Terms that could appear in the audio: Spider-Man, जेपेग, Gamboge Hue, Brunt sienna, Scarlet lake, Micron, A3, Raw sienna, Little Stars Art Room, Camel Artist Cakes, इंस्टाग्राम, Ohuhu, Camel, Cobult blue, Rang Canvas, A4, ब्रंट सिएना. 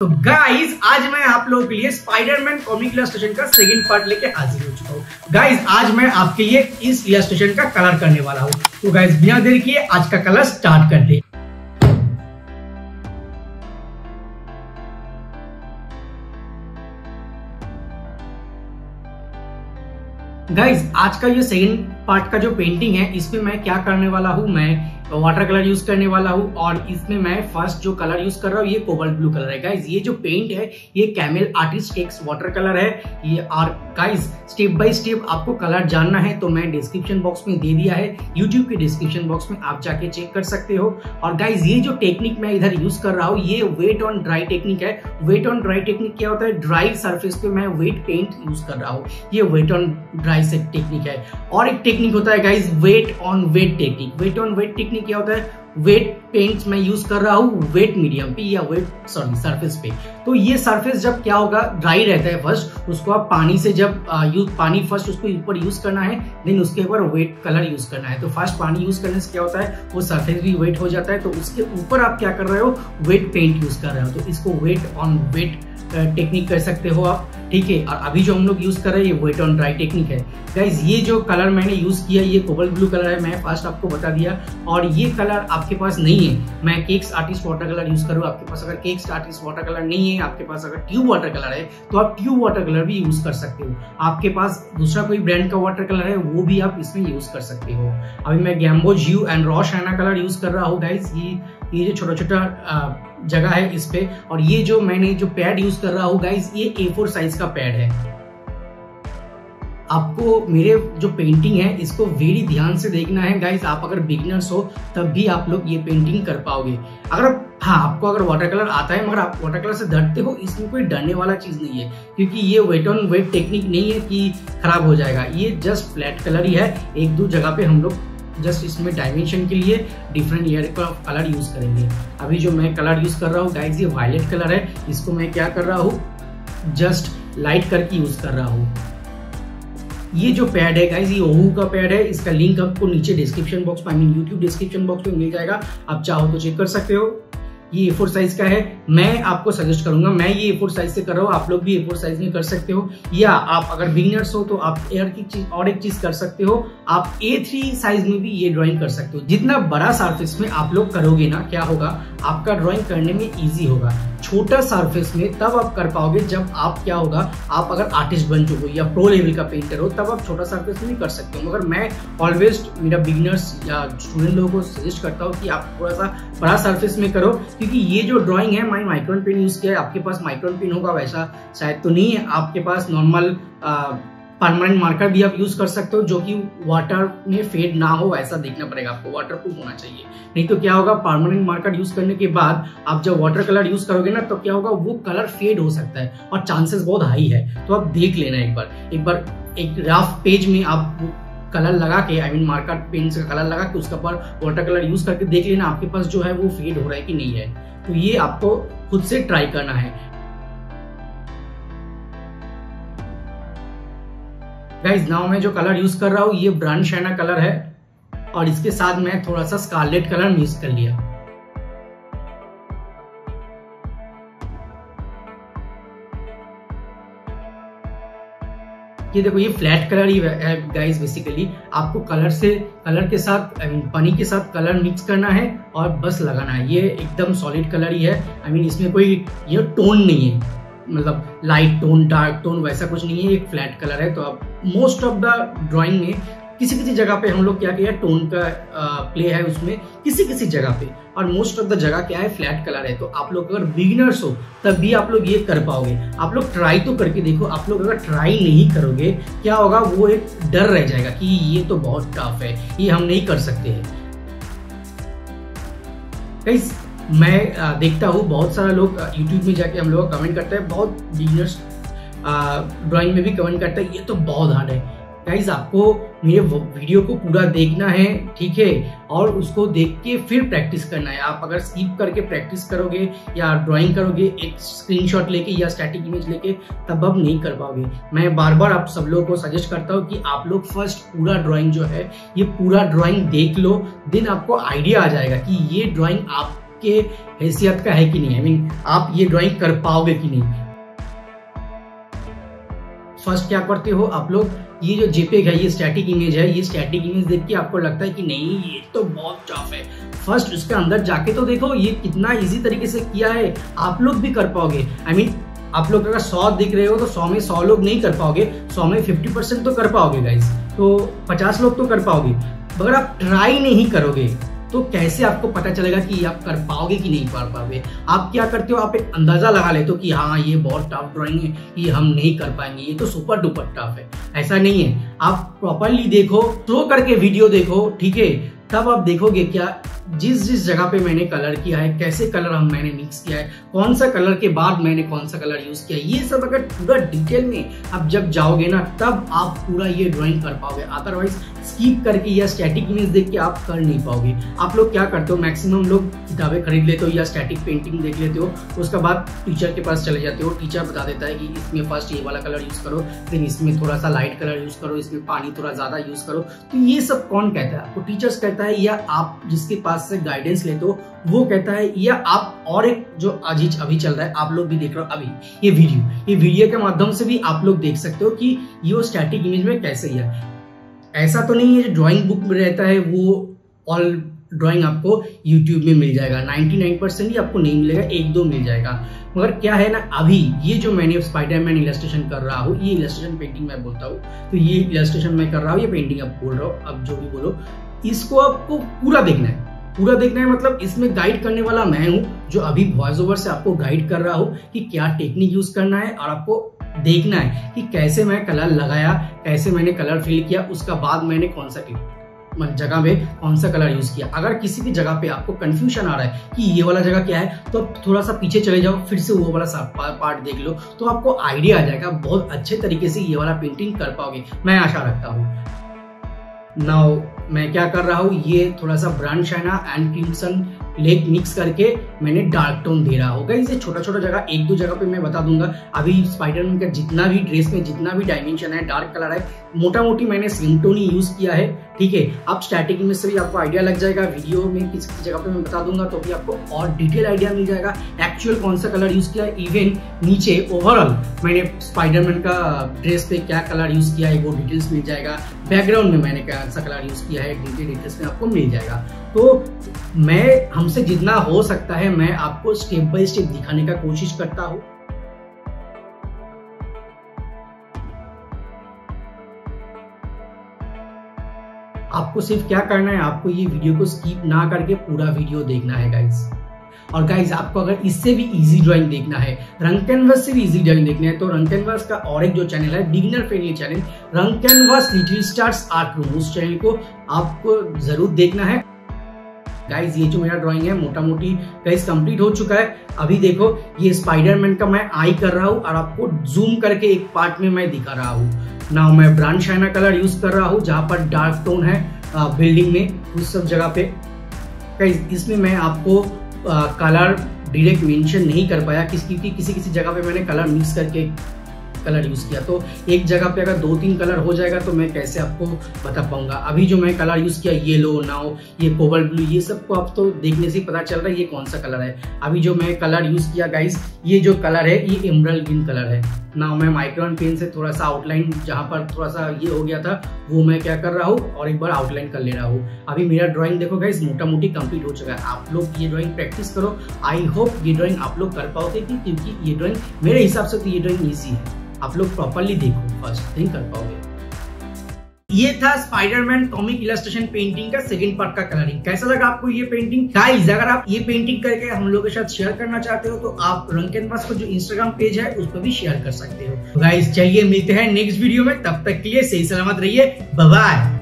तो गाइज आज मैं आप लोगों के लिए स्पाइडरमैन कॉमिक इलस्ट्रेशन का सेकंड पार्ट लेके हाजिर हो चुका हूँ। गाइज आज मैं आपके लिए इस इलस्ट्रेशन का कलर करने वाला हूँ, तो गाइज बिना देर किए आज का कलर स्टार्ट कर दे। गाइज आज का ये सेकंड पार्ट का जो पेंटिंग है इसमें मैं क्या करने वाला हूँ, मैं वाटर कलर यूज करने वाला हूँ और इसमें मैं फर्स्ट जो कलर यूज कर रहा हूँ ये कोबल्ट ब्लू कलर है। गाइज ये जो पेंट है ये कैमेल आर्टिस्ट टेक्स वाटर कलर है ये। और गाइज स्टेप बाय स्टेप आपको कलर जानना है तो मैं डिस्क्रिप्शन बॉक्स में दे दिया है, यूट्यूब के डिस्क्रिप्शन बॉक्स में आप जाके चेक कर सकते हो। और गाइज ये जो टेक्निक मैं इधर यूज कर रहा हूँ ये वेट ऑन ड्राई टेक्निक है। वेट ऑन ड्राई टेक्निक क्या होता है, ड्राई सर्फेस पे मैं वेट पेंट यूज कर रहा हूँ, ये wet on dry set technique है। और एक टेक्निक होता है guys wet on wet technique. Wet on wet technique क्या होता है, वेट पेंट्स मैं यूज कर रहा हूँ वेट मीडियम पे या वेट सरफेस पे। तो ये सरफेस जब क्या होगा ड्राई रहता है फर्स्ट, उसको आप पानी से जब पानी फर्स्ट उसको ऊपर यूज करना है, देन उसके ऊपर वेट कलर यूज करना है। तो फर्स्ट पानी यूज करने से क्या होता है वो सरफेस भी वेट हो जाता है, तो उसके ऊपर आप क्या कर रहे हो वेट पेंट यूज कर रहे हो। तो इसको वेट ऑन वेट टेक्निक कर सकते हो आप, ठीक है। और अभी जो हम लोग यूज कर रहे हैं ये वेट ऑन ड्राई टेक्निक है। गाइज ये जो कलर मैंने यूज किया ये कोबल्ट ब्लू कलर है, मैं फर्स्ट आपको बता दिया। और ये कलर आपके पास नहीं है, मैं cakes artist water colour use करूँ। आपके पास अगर केक्स आर्टिस्ट वाटर कलर नहीं है, आपके पास अगर ट्यूब वाटर कलर है तो आप ट्यूब वाटर कलर भी यूज कर सकते हो। आपके पास दूसरा कोई ब्रांड का वाटर कलर है वो भी आप इसमें यूज कर सकते हो। अभी मैं gamboge hue and raw sienna colour use कर रहा हूँ। गाइज ये जो छोटा छोटा जगह है इस पे, और ये जो मैंने जो पैड यूज कर रहा हूँ गाइज ये A4 साइज का पैड है। आपको मेरे जो पेंटिंग है इसको वेरी ध्यान से देखना है गाइज, आप अगर बिगिनर्स हो तब भी आप लोग ये पेंटिंग कर पाओगे। अगर हाँ आपको अगर वाटर कलर आता है मगर आप वाटर कलर से डरते हो, इसमें कोई डरने वाला चीज नहीं है, क्योंकि ये वेट ऑन वेट टेक्निक नहीं है कि खराब हो जाएगा। ये जस्ट फ्लैट कलर ही है, एक दो जगह पे हम लोग जस्ट इसमें डायमेंशन के लिए डिफरेंट लेयर का कलर यूज करेंगे। अभी जो मैं कलर यूज कर रहा हूँ गाइज ये वायलेट कलर है, इसको मैं क्या कर रहा हूँ जस्ट लाइट करके यूज कर रहा हूँ। ये जो पैड है गाइज ये ओहू का पैड है, इसका लिंक आपको नीचे डिस्क्रिप्शन बॉक्स में यूट्यूब डिस्क्रिप्शन बॉक्स में मिल जाएगा, आप चाहो तो चेक कर सकते हो। ये A4 साइज का है, मैं आपको सजेस्ट करूंगा, मैं ये A4 साइज से कर रहा हूँ, आप लोग भी A4 साइज में कर सकते हो। या आप अगर बिगिनर्स हो तो आप एयर की चीज और एक चीज कर सकते हो, आप A3 साइज में भी ये ड्राइंग कर सकते हो। जितना बड़ा सरफेस में आप लोग करोगे ना क्या होगा आपका ड्राइंग करने में ईजी होगा, छोटा सरफेस में तब आप कर पाओगे जब आप क्या होगा आप अगर आर्टिस्ट बन चुके हो या प्रो लेवल का पेंटर हो तब आप छोटा सरफेस में कर सकते हो। मगर मैं ऑलवेज मेरा बिगिनर्स या स्टूडेंट लोगों को सजेस्ट करता हूँ कि आप थोड़ा सा बड़ा सरफेस में करो, क्योंकि ये जो ड्राइंग है मैं माइक्रोन पेन यूज किया है। आपके पास माइक्रोन पेन होगा वैसा शायद तो नहीं है, आपके पास नॉर्मल परमानेंट मार्कर भी आप यूज कर सकते हो जो कि वाटर में फेड ना हो ऐसा देखना पड़ेगा आपको, वाटर प्रूफ होना चाहिए। नहीं तो क्या होगा परमानेंट मार्कर यूज करने के बाद आप जब वाटर कलर यूज करोगे ना तो क्या होगा वो कलर फेड हो सकता है और चांसेस बहुत हाई है। तो आप देख लेना एक बार एक रफ पेज में आप कलर लगा के I mean मार्कर पेन का कलर लगा के उसका पर वाटर कलर यूज करके देख लेना आपके पास जो है वो फेड हो रहा है कि नहीं है। तो ये आपको खुद से ट्राई करना है। गाइज नाउ मैं जो कलर यूज कर रहा हूँ ये ब्रंट सिएना कलर है और इसके साथ मैं थोड़ा सा स्कारलेट कलर यूज कर लिया। ये देखो ये फ्लैट कलर ही है गाइज, बेसिकली आपको कलर के साथ पानी के साथ कलर मिक्स करना है और बस लगाना है। ये एकदम सॉलिड कलर ही है, I mean इसमें कोई ये टोन नहीं है, मतलब लाइट टोन डार्क टोन वैसा कुछ नहीं है, एक फ्लैट कलर है। तो आप मोस्ट ऑफ द ड्राइंग में किसी किसी जगह पे हम लोग क्या किया टोन का प्ले है उसमें किसी किसी जगह पे, और मोस्ट ऑफ द जगह क्या है फ्लैट कलर है। तो आप लोग अगर बिगिनर्स हो तब भी आप लोग ये कर पाओगे, आप लोग ट्राई तो करके देखो। आप लोग अगर ट्राई नहीं करोगे क्या होगा वो एक डर रह जाएगा कि ये तो बहुत टफ है ये हम नहीं कर सकते हैं। मैं देखता हूँ बहुत सारा लोग यूट्यूब में जाके हम लोग कमेंट करते हैं, बहुत बिगिनर्स ड्राइंग में भी कमेंट करते हैं ये तो बहुत हार्ड है। गाइज आपको मेरे वीडियो को पूरा देखना है, ठीक है, और उसको देख के फिर प्रैक्टिस करना है। आप अगर स्किप करके प्रैक्टिस करोगे या ड्राइंग करोगे एक स्क्रीनशॉट लेके या स्टैटिक इमेज लेके तब आप नहीं कर पाओगे। मैं बार बार आप सब लोगों को सजेस्ट करता हूँ कि आप लोग फर्स्ट पूरा ड्राइंग जो है ये पूरा ड्राइंग देख लो, देन आपको आइडिया आ जाएगा कि ये ड्राइंग आप के हैसियत का है कि नहीं, आई मीन आप ये ड्राइंग कर पाओगे कि नहीं। फर्स्ट क्या करते हो आप लोग, ये जो जेपेग है ये स्टैटिक इमेज है, ये स्टैटिक इमेज देख के आपको लगता है कि नहीं ये तो बहुत टफ है, फर्स्ट उसके अंदर जाके तो देखो ये कितना इजी तरीके से किया है, आप लोग भी कर पाओगे। आई मीन आप लोग अगर 100 दिख रहे हो तो 100 में 100 लोग नहीं कर पाओगे, 100 में 50% तो कर पाओगे गाइस, तो 50 लोग तो कर पाओगे। अगर आप ट्राई नहीं करोगे तो कैसे आपको पता चलेगा कि आप कर पाओगे कि नहीं कर पाओगे। आप क्या करते हो, आप एक अंदाज़ा लगा लेते हो कि हाँ ये बहुत टफ ड्राइंग है, ये हम नहीं कर पाएंगे, ये तो सुपर डुपर टफ है। ऐसा नहीं है, आप प्रॉपरली देखो, स्लो करके वीडियो देखो, ठीक है, तब आप देखोगे क्या जिस जगह पे मैंने कलर किया है, कैसे कलर मैंने मिक्स किया है, कौन सा कलर के बाद मैंने कौन सा कलर यूज़ किया है, ये सब अगर पूरा डिटेल में आप जब जाओगे ना तब आप पूरा ये ड्राइंग कर पाओगे। अदरवाइज स्किप करके या स्टैटिक इमेज देख के आप कर नहीं पाओगे। आप लोग क्या करते हो, मैक्सिमम लोग किताबें खरीद लेते हो या स्टैटिक पेंटिंग देख लेते हो, उसके बाद टीचर के पास चले जाते हो, टीचर बता देता है कि इसमें फर्स्ट ये वाला कलर यूज़ करो, फिर इसमें थोड़ा सा लाइट कलर यूज़ करो, इसमें पानी थोड़ा ज़्यादा यूज़ करो। तो ये सब कौन कहता है आपको, टीचर्स कहता है या आप जिसके पास से गाइडेंस लेते हो वो कहता है, या आप और एक जो आज अभी चल रहा है आप लोग भी देख रहे हो अभी ये वीडियो के माध्यम से भी आप लोग देख सकते हो कि ये स्टैटिक इमेज में कैसे है। ऐसा तो नहीं है जो ड्राइंग बुक में रहता है वो ऑल ड्राइंग आपको यूट्यूब में मिल जाएगा, 99% ही आपको नहीं मिलेगा, 1-2 मिल जाएगा। मगर क्या है ना, अभी ये जो मैंने स्पाइडरमैन इलस्ट्रेशन कर रहा हूँ, ये इलस्ट्रेशन पेंटिंग मैं बोलता हूँ, तो ये इलस्ट्रेशन मैं कर रहा हूँ, ये पेंटिंग आप बोल रहा हूँ, अब जो भी बोलो, इसको आपको पूरा देखना है। पूरा देखना है मतलब इसमें गाइड करने वाला मैं हूँ जो अभी वॉइस ओवर से आपको गाइड कर रहा हूँ कि क्या टेक्निक यूज करना है, और आपको देखना है कि कैसे मैं कलर लगाया, कैसे मैंने कलर फिल किया, उसका बाद मैंने कौन सा जगह में कौन सा कलर यूज किया। अगर किसी भी जगह पे आपको कंफ्यूजन आ रहा है कि ये वाला जगह क्या है, तो आप थोड़ा सा पीछे चले जाओ, फिर से वो वाला पार्ट देख लो, तो आपको आइडिया आ जाएगा, बहुत अच्छे तरीके से ये वाला पेंटिंग कर पाओगे, मैं आशा रखता हूँ। नाउ मैं क्या कर रहा हूँ, ये थोड़ा सा ब्रंट सिएना and crimson lake mix करके मैंने डार्क टोन दे रहा होगा। इसे छोटा छोटा जगह 1-2 जगह पे मैं बता दूंगा। अभी स्पाइडरमैन का जितना भी ड्रेस में जितना भी डायमेंशन है, डार्क कलर है, मोटा मोटी मैंने स्किन टोन ही यूज किया है, ठीक है। आप स्टैटिक में से भी आपको आइडिया लग जाएगा, वीडियो में किस जगह पे मैं बता दूंगा तो भी आपको और डिटेल आइडिया मिल जाएगा एक्चुअल कौन सा कलर यूज किया है। इवन नीचे ओवरऑल मैंने स्पाइडरमैन का ड्रेस पे क्या कलर यूज किया है वो डिटेल्स मिल जाएगा, बैकग्राउंड में मैंने कौन सा कलर यूज किया है डिटेल्स में आपको मिल जाएगा। तो मैं हमसे जितना हो सकता है मैं आपको स्टेप बाय स्टेप दिखाने का कोशिश करता हूँ। आपको सिर्फ क्या करना है, आपको ये वीडियो को स्किप ना करके पूरा वीडियो देखना है गाइस। और गाइज आपको अगर इससे भी इजी ड्राइंग देखना है, रंग कैनवास से भी इजी ड्राइंग देखना है, तो रंग कैनवास का और एक जो चैनल है beginner friendly channel Rang canvas little stars art room, उस चैनल को आपको जरूर देखना है। गाइज ये जो मेरा ड्राइंग है मोटा मोटी गाइज कंप्लीट हो चुका है। अभी देखो ये स्पाइडरमैन का मैं आई कर रहा हूँ और आपको जूम करके एक पार्ट में मैं दिखा रहा हूँ। नाउ मैं ब्रांड शाइना कलर यूज कर रहा हूँ जहाँ पर डार्क टोन है बिल्डिंग में, उस सब जगह पे गाइज इसमें मैं आपको कलर डायरेक्ट मेंशन नहीं कर पाया क्योंकि किसी जगह पे मैंने कलर मिक्स करके कलर यूज़ किया। तो एक जगह पे अगर 2-3 कलर हो जाएगा तो मैं कैसे आपको बता पाऊंगा। अभी जो मैं कलर यूज़ किया येलो, नाउ ये कोबल्ट ब्लू, ये सबको आप तो देखने से ही पता चल रहा है ये कौन सा कलर है। अभी जो मैं कलर यूज़ किया गाइस, ये जो कलर है ये एमरल्ड ग्रीन कलर है। नाउ मैं माइक्रॉन पेन से थोड़ा सा आउटलाइन जहाँ पर थोड़ा सा ये हो गया था वो मैं क्या कर रहा हूँ और एक बार आउटलाइन कर ले रहा हूँ। अभी मेरा ड्राइंग देखो गाइस मोटा मोटी कंप्लीट हो चुका है। आप लोग ये ड्राइंग प्रैक्टिस करो, आई होप ये ड्राइंग आप लोग कर पाओगे क्योंकि ये ड्राइंग मेरे हिसाब से तो ये ड्राइंग ईजी है। आप लोग प्रॉपर्ली देखो फर्स्ट थिंक कर पाओगे। ये था स्पाइडरमैन कॉमिक इलस्ट्रेशन पेंटिंग का सेकंड पार्ट का कलरिंग। कैसा लगा आपको ये पेंटिंग गाइस? अगर आप ये पेंटिंग करके हम लोगों के साथ शेयर करना चाहते हो तो आप रंग कैनवास को जो इंस्टाग्राम पेज है उस पर भी शेयर कर सकते हो। गाइस चाहिए मिलते हैं नेक्स्ट वीडियो में, तब तक के लिए सही सलामत रहिए, बाय बाय।